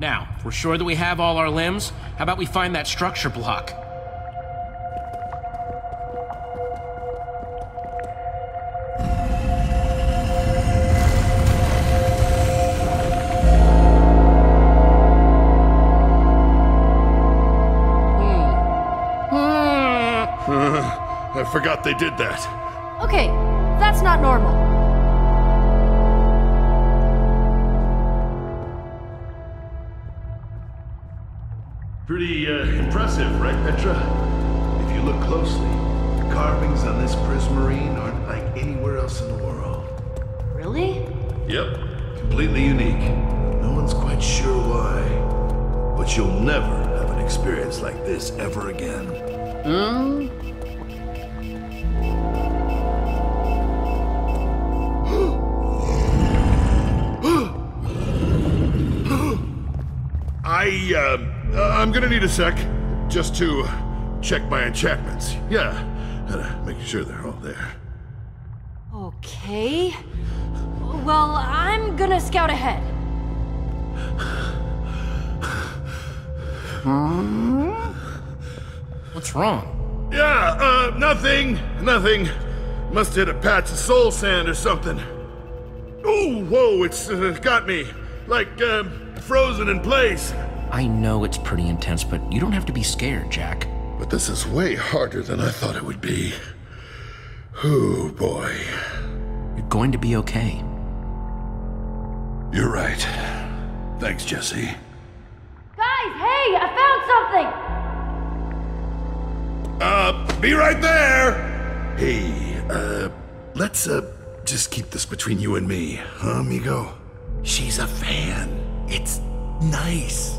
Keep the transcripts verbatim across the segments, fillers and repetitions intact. Now, if we're sure that we have all our limbs, how about we find that structure block? I forgot they did that. Okay, that's not normal. Pretty uh, impressive, right, Petra? If you look closely, the carvings on this prismarine aren't like anywhere else in the world. Really? Yep, completely unique. No one's quite sure why. But you'll never have an experience like this ever again. Hmm? I, uh, uh, I'm gonna need a sec, just to check my enchantments. Yeah, uh, making sure they're all there. Okay. Well, I'm gonna scout ahead. What's wrong? Yeah, uh, nothing, nothing. Must hit a patch of soul sand or something. Ooh, whoa, it's uh, got me. Like, uh, frozen in place. I know it's pretty intense, but you don't have to be scared, Jack. But this is way harder than I thought it would be. Oh, boy. You're going to be okay. You're right. Thanks, Jesse. Guys, hey, I found something! Uh, be right there! Hey, uh, let's, uh, just keep this between you and me, huh, amigo? She's a fan. It's nice.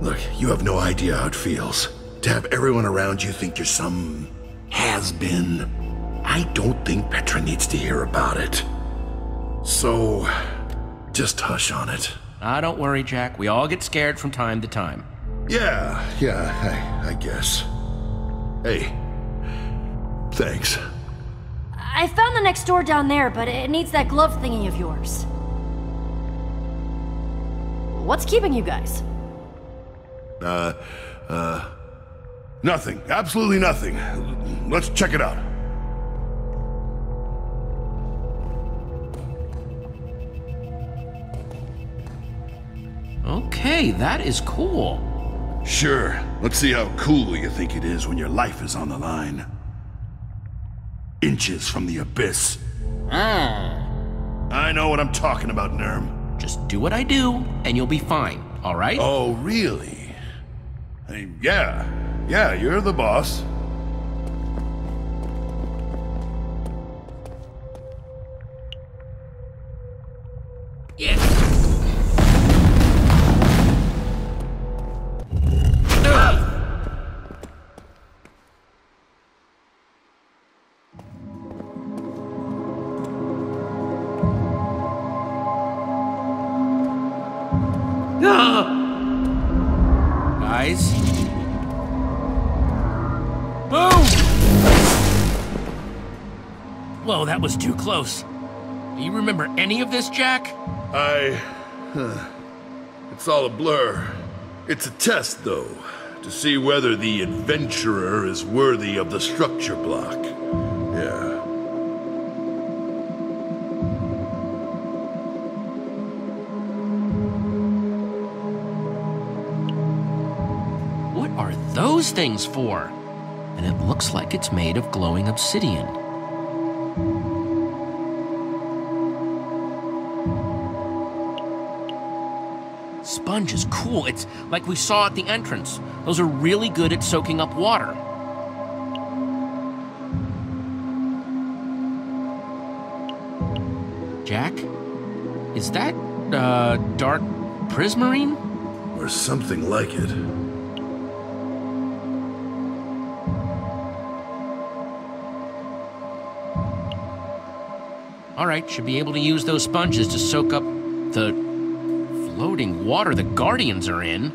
Look, you have no idea how it feels to have everyone around you think you're some has-been. I don't think Petra needs to hear about it. So, just hush on it. Ah, don't worry, Jack. We all get scared from time to time. Yeah, yeah, I, I guess. Hey, thanks. I found the next door down there, but it needs that glove thingy of yours. What's keeping you guys? Uh, uh... Nothing. Absolutely nothing. Let's check it out. Okay, that is cool. Sure. Let's see how cool you think it is when your life is on the line. Inches from the abyss. Ah. I know what I'm talking about, Nurm. Just do what I do, and you'll be fine, all right? Oh, really? I mean, yeah. Yeah, you're the boss. Yeah. Whoa, that was too close. Do you remember any of this, Jack? I... Huh. It's all a blur. It's a test, though, to see whether the adventurer is worthy of the structure block. Yeah. What are those things for? And it looks like it's made of glowing obsidian. Sponge is cool. It's like we saw at the entrance. Those are really good at soaking up water. Jack, is that, uh, dark prismarine? Or something like it. All right, should be able to use those sponges to soak up the... floating water the Guardians are in?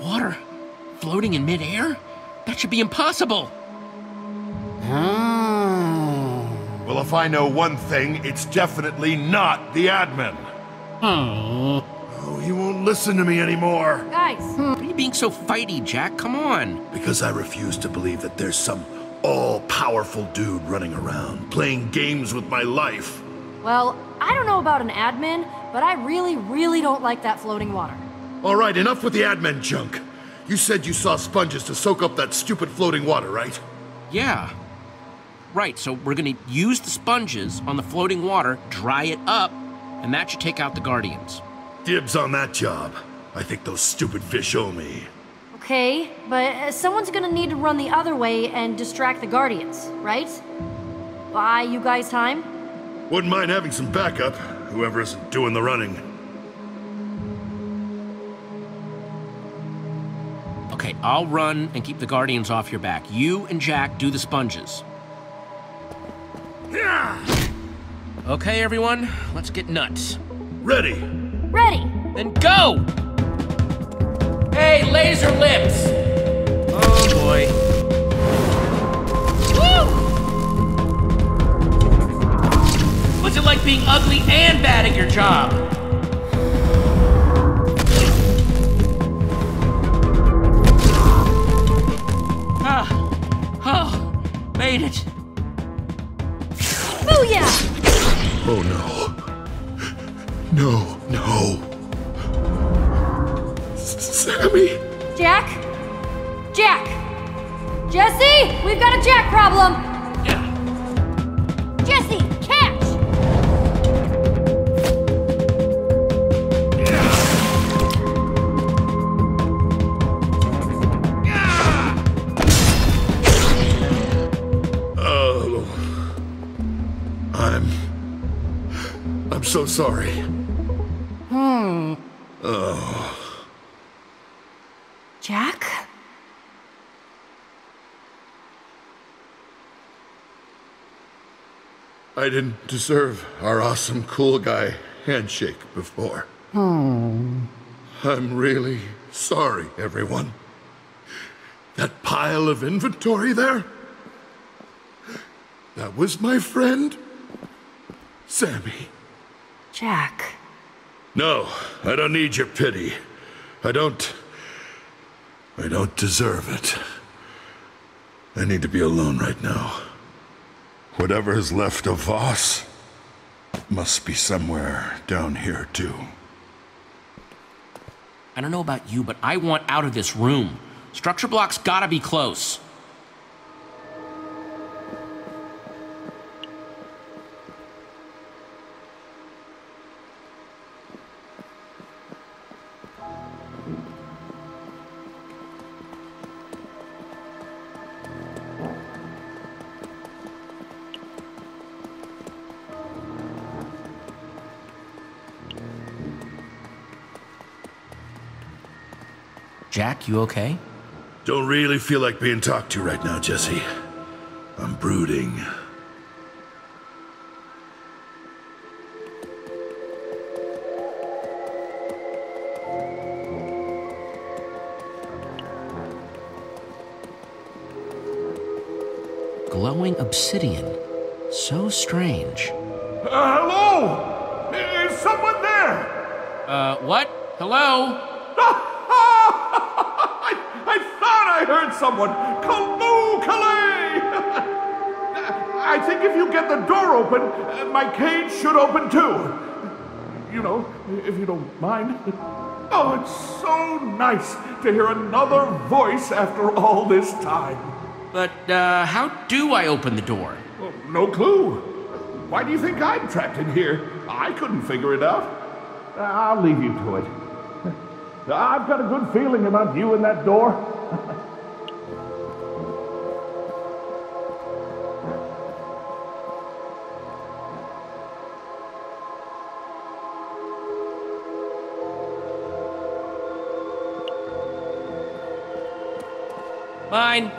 Water floating in midair? That should be impossible! Ah. Well, if I know one thing, it's definitely not the admin. Hmm. Oh, he won't listen to me anymore. Guys. Why are you being so fighty, Jack? Come on. Because I refuse to believe that there's some all-powerful dude running around, playing games with my life. Well, I don't know about an admin, but I really, really don't like that floating water. All right, enough with the admin junk. You said you saw sponges to soak up that stupid floating water, right? Yeah. Right, so we're gonna use the sponges on the floating water, dry it up, and that should take out the Guardians. Dibs on that job. I think those stupid fish owe me. Okay, but someone's gonna need to run the other way and distract the Guardians, right? Buy you guys time? Wouldn't mind having some backup, whoever isn't doing the running. Okay, I'll run and keep the Guardians off your back. You and Jack do the sponges. Yeah. Okay, everyone, let's get nuts. Ready. Ready. Then go! Hey, laser lips! Oh, boy. Woo! What's it like being ugly and bad at your job? Ah. Oh, made it. Booyah! Oh, no. No, no. Sammy? Jack? Jack! Jesse! We've got a Jack problem! Yeah. Jesse, catch! Yeah. Yeah. Oh. I'm... I'm so sorry. Hmm. Oh... Jack? I didn't deserve our awesome cool guy handshake before. Hmm. I'm really sorry, everyone. That pile of inventory there? That was my friend, Sammy. Jack. No, I don't need your pity. I don't... I don't deserve it. I need to be alone right now. Whatever is left of Voss must be somewhere down here, too. I don't know about you, but I want out of this room. Structure block's gotta be close. Jack, you okay? Don't really feel like being talked to right now, Jesse. I'm brooding. Glowing obsidian. So strange. Uh, hello! Is someone there? Uh, what? Hello? I heard someone! Kaloo Kalay! I think if you get the door open, my cage should open too. You know, if you don't mind. Oh, it's so nice to hear another voice after all this time. But, uh, how do I open the door? Well, no clue. Why do you think I'm trapped in here? I couldn't figure it out. I'll leave you to it. I've got a good feeling about you and that door. Mine.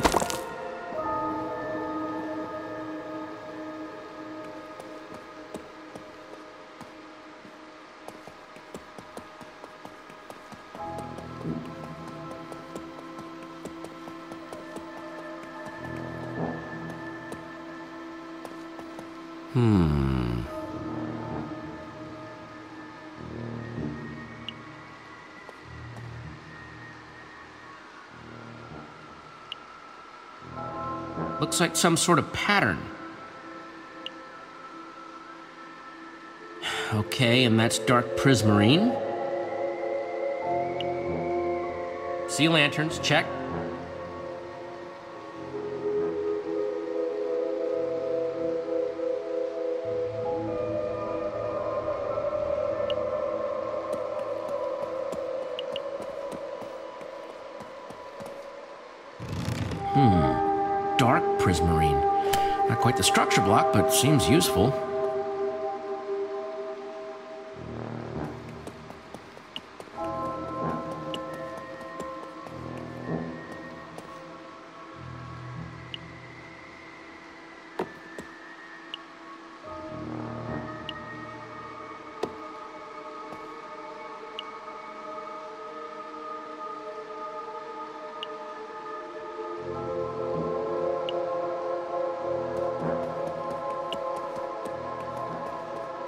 Hmm. Looks like some sort of pattern. Okay, and that's dark prismarine. Sea lanterns, check. Hmm, dark prismarine. Not quite the structure block, but seems useful.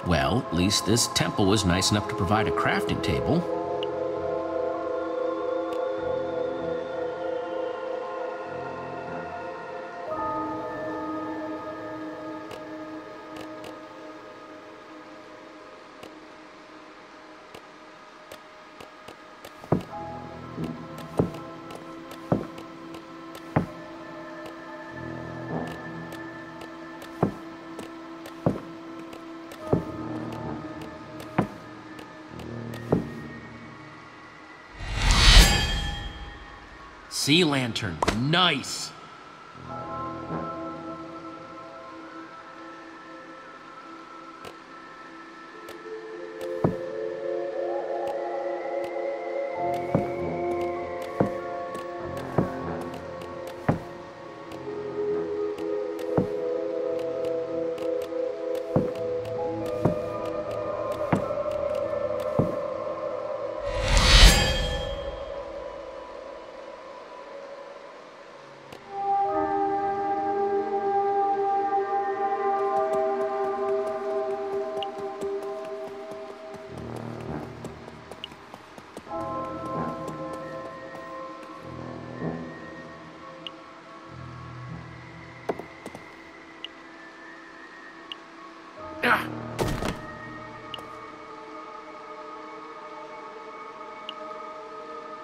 Well, at least this temple was nice enough to provide a crafting table. Sea lantern, nice!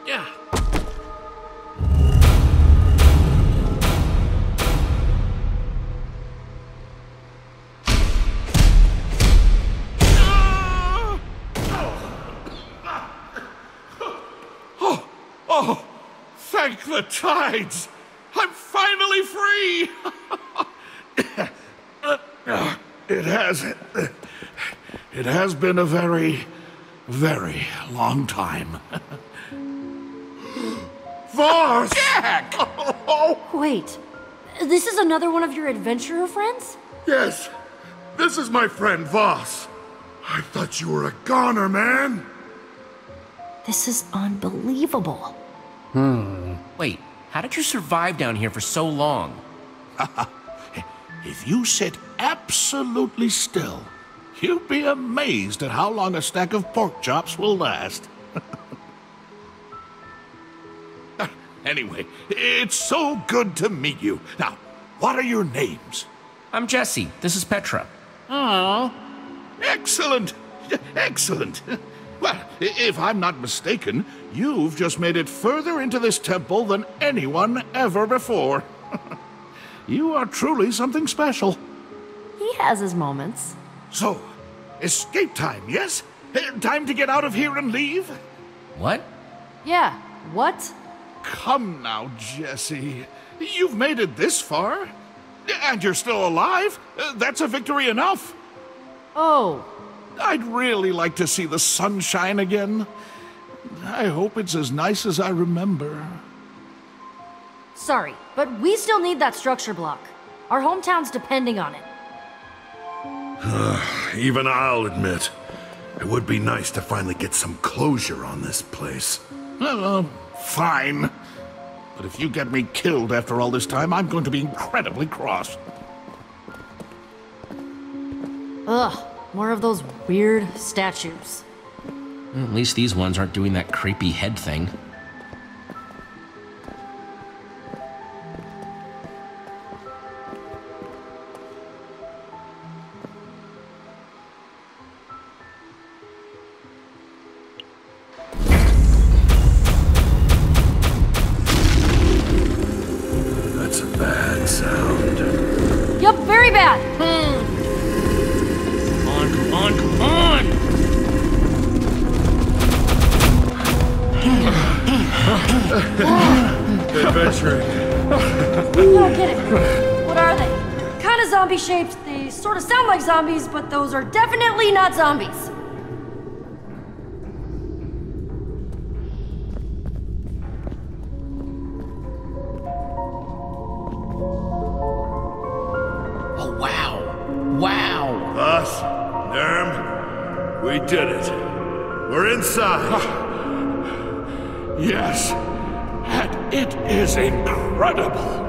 Yeah. Oh, oh, thank the tides. I'm finally free. It has, it has been a very, very long time. Voss! Jack! Wait, this is another one of your adventurer friends? Yes, this is my friend Voss. I thought you were a goner, man. This is unbelievable. Hmm. Wait, how did you survive down here for so long? If you sit absolutely still, you'd be amazed at how long a stack of pork chops will last. Anyway, it's so good to meet you. Now, what are your names? I'm Jesse. This is Petra. Oh. Excellent. Excellent. Well, if I'm not mistaken, you've just made it further into this temple than anyone ever before. You are truly something special. He has his moments. So, escape time, yes? Time to get out of here and leave? What? Yeah, what? Come now, Jesse. You've made it this far. And you're still alive. That's a victory enough. Oh. I'd really like to see the sunshine again. I hope it's as nice as I remember. Sorry, but we still need that structure block. Our hometown's depending on it. Even I'll admit, it would be nice to finally get some closure on this place. Hello. Fine. But if you get me killed after all this time, I'm going to be incredibly cross. Ugh, more of those weird statues. Well, at least these ones aren't doing that creepy head thing. Zombies, but those are definitely not zombies. Oh, wow. Wow. Voss, Nurm, we did it. We're inside. Oh. Yes, and it is incredible.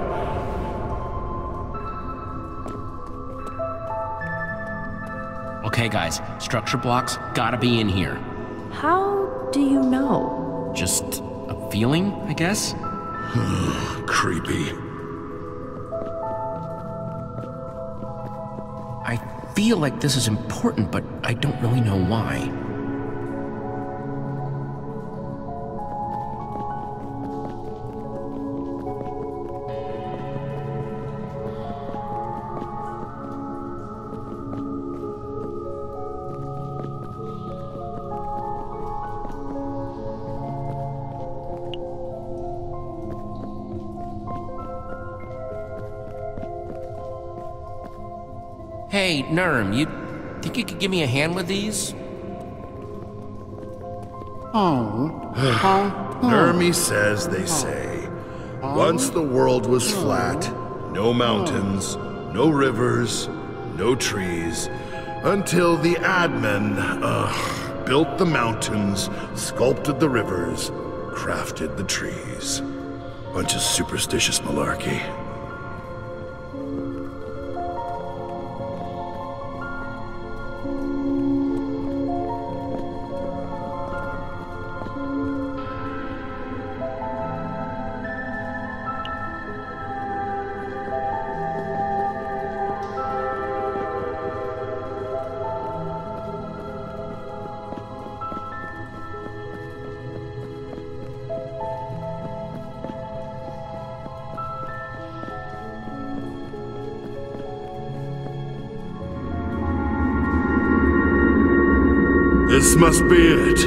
Okay, guys, structure blocks gotta be in here. How do you know? Just a feeling, I guess? Creepy. I feel like this is important, but I don't really know why. Hey, Nurm, you think you could give me a hand with these? Oh. oh. Nurmy says they say, once the world was flat, no mountains, no rivers, no trees, until the admin uh, built the mountains, sculpted the rivers, crafted the trees. Bunch of superstitious malarkey. This must be it.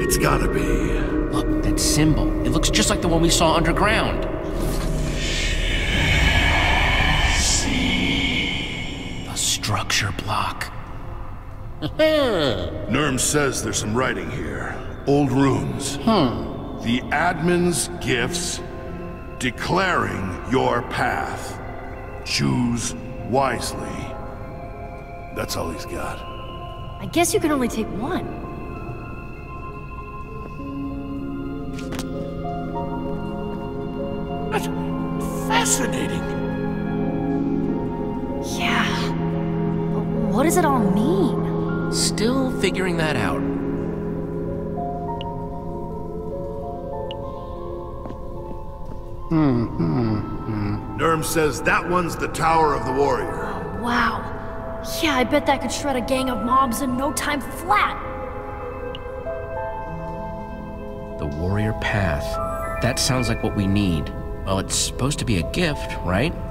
It's gotta be. Look, that symbol. It looks just like the one we saw underground. The structure block. Nurm says there's some writing here. Old runes. Hmm. The admin's gifts declaring your path. Choose wisely. That's all he's got. I guess you can only take one. That's fascinating. Yeah. What does it all mean? Still figuring that out. Mm, mm, mm. Nurm says that one's the Tower of the Warrior. Oh, wow. Yeah, I bet that could shred a gang of mobs in no time flat. The warrior path. That sounds like what we need. Well, it's supposed to be a gift, right?